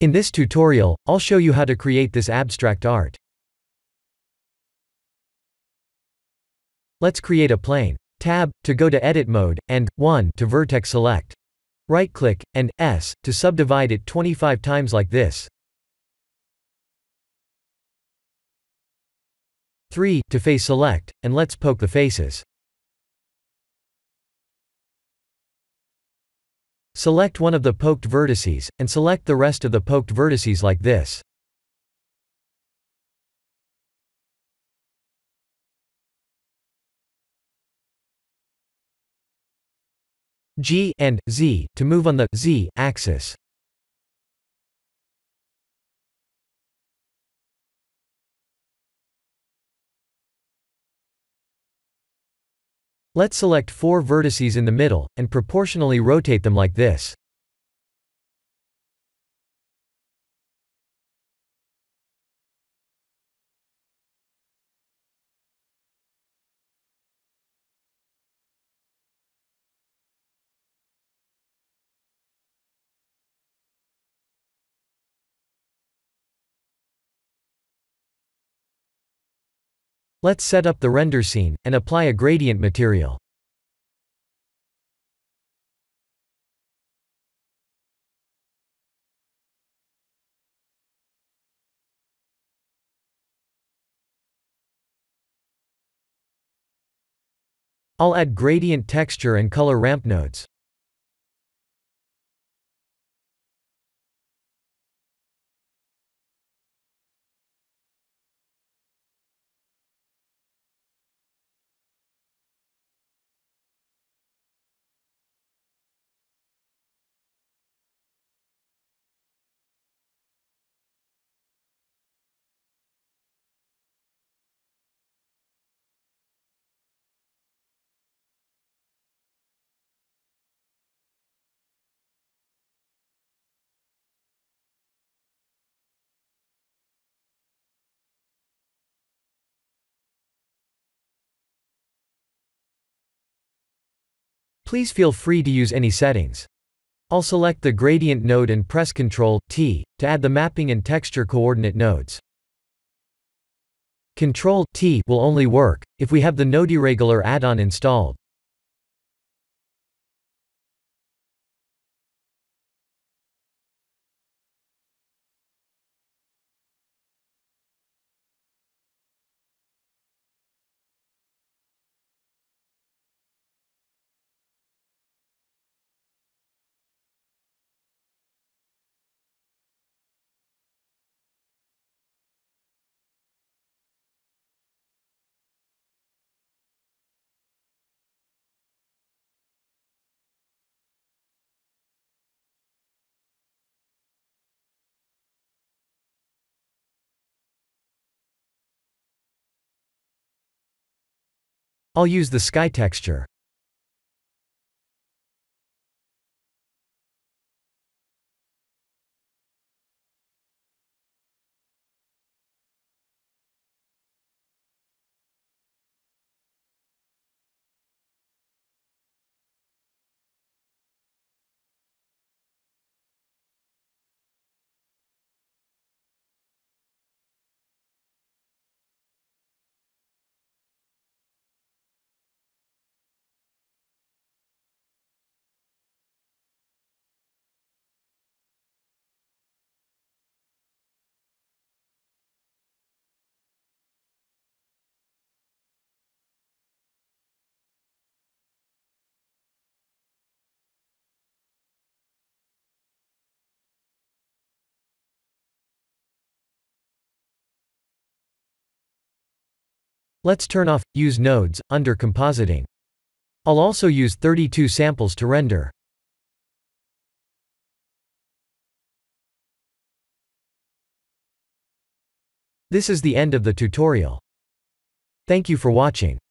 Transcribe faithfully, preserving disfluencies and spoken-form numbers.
In this tutorial, I'll show you how to create this abstract art. Let's create a plane. Tab, to go to edit mode, and one, to vertex select. Right-click, and S, to subdivide it twenty-five times like this. three, to face select, and let's poke the faces. Select one of the poked vertices, and select the rest of the poked vertices like this. G and Z, to move on the Z axis. Let's select four vertices in the middle, and proportionally rotate them like this. Let's set up the render scene, and apply a gradient material. I'll add gradient texture and color ramp nodes. Please feel free to use any settings. I'll select the gradient node and press control T to add the mapping and texture coordinate nodes. control T will only work if we have the Node Irregular add-on installed. I'll use the sky texture. Let's turn off Use Nodes under Compositing. I'll also use thirty-two samples to render. This is the end of the tutorial. Thank you for watching.